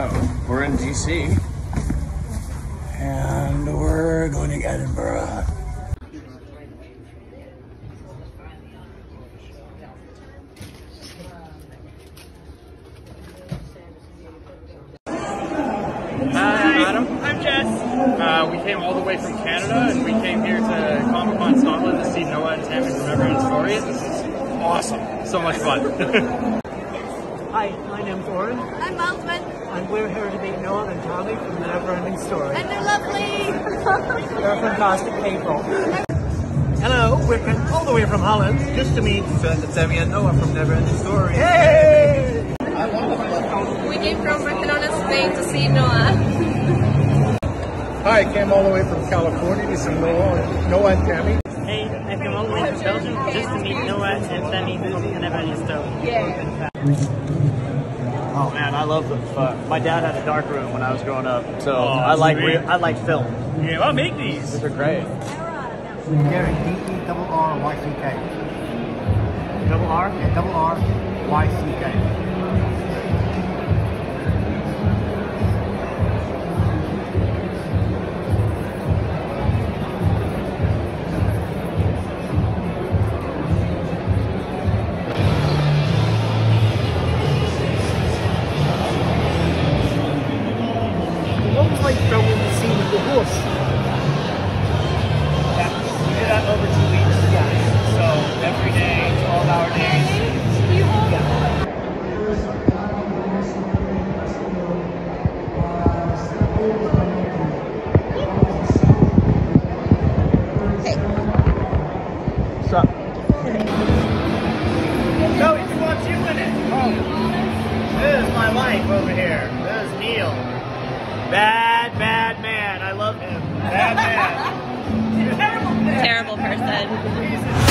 Oh, we're in DC. And we're going to Edinburgh. We came all the way from Canada, and we came here to Comic Con Scotland to see Noah and Tami from NeverEnding Story. This is awesome. So much fun. Hi, my name's Oren. I'm Mildman. And we're here to meet Noah and Tami from the NeverEnding Story. And they're lovely. They're fantastic people. Hello, we're coming all the way from Holland just to meet Sammy and Noah from NeverEnding Story. Hey! I love it. We came from Barcelona, Spain to see Noah. Hi, I came all the way from California to see Noah and Tami. Hey, I came all the way from Belgium just to meet Noah and Tami from the NeverEnding Story. Yeah. Oh man, I love the fun. My dad had a dark room when I was growing up, so I like film. Yeah, I'll make these. These are great. Gary, D-E-R-R-Y-C-K. Double R? Yeah, double R-Y-C-K. Over here. This is Neil. Bad, bad man. I love him. Bad man. Terrible person.